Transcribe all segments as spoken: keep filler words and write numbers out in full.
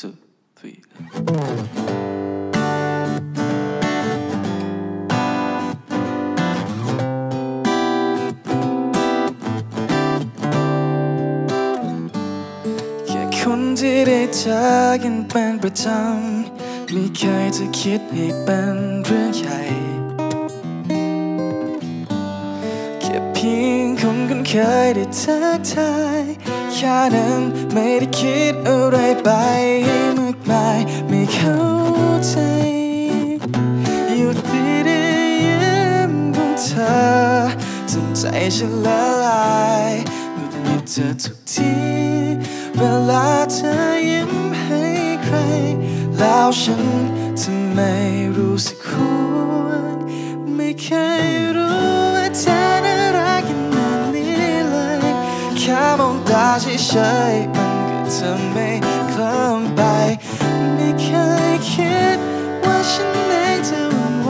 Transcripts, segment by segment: two, three.แค่คนที่ได้เจอกันเป็นประจำไม่เคยจะคิดให้เป็นเรื่องใหญ่แค่เพียงคนคุ้นเคยได้ทักทายแค่นั้นไม่ได้คิดอะไรไปให้มากมายไม่เข้าใจอยู่ที่ได้ยิ้มของเธอทำใจฉันละลายหงุดหงิดเธอทุกทีเวลาเธอยิ้มให้ใครแล้วฉันทำไมรู้สึกควรไม่เคยรู้ว่าเธอน่ารักขนาดนี้เลยแค่มองตาเฉยๆมันก็ทำให้เคลิ้มไปไม่เคยคิดว่าฉันเองจะหวั่นไหว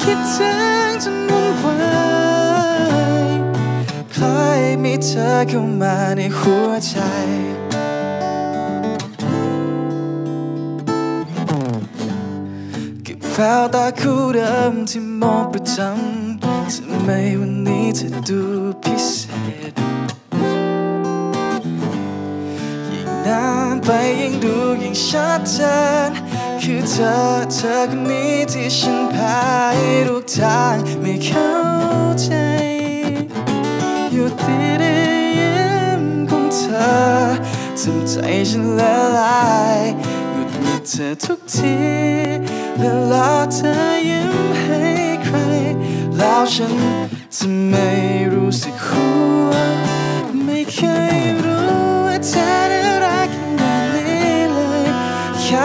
คิดถึงจนวุ่นวายคล้ายมีเธอเข้ามาในหัวใจแววตาคู่เดิมที่มองประจำทำไมวันนี้เธอดูพิเศษยิ่งนานไปยิ่งดูยิ่งชัดเจนคือเธอเธอคนนี้ที่ฉันพาให้ทุกทางไม่เข้าใจอยู่ที่ได้ยิ้มของเธอทำใจฉันละลายหยุดหยุดเธอทุกทีเวลาเธอยิ้มให้ใครแล้วฉันจะไม่รู้สึกหัวไม่เคยรู้ว่าเธอได้รักกันแบบนี้เลยแค่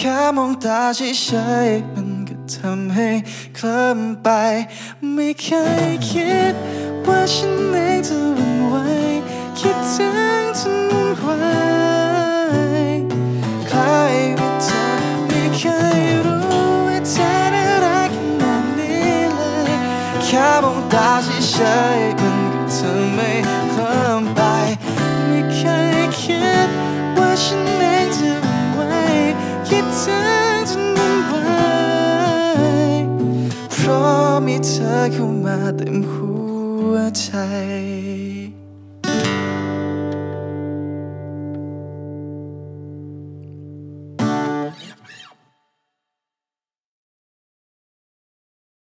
แค่มองตาเฉยๆมันก็ทำให้เคลิ้มไปไม่เคยคิดว่าฉันเองจะหวั่นไหวคิดถึงจนวุ่นวายใครว่าเธอไม่เคยรู้ว่าเธอน่ารักขนาดนี้เลยแค่มองตาเฉยๆมันก็ทำให้เคลิ้มไปไม่เคยคิดว่าฉันเองจะหวั่นไหวคิดถึงจนวุ่นวายเพราะมีเธอเข้ามาเต็มหัวใจ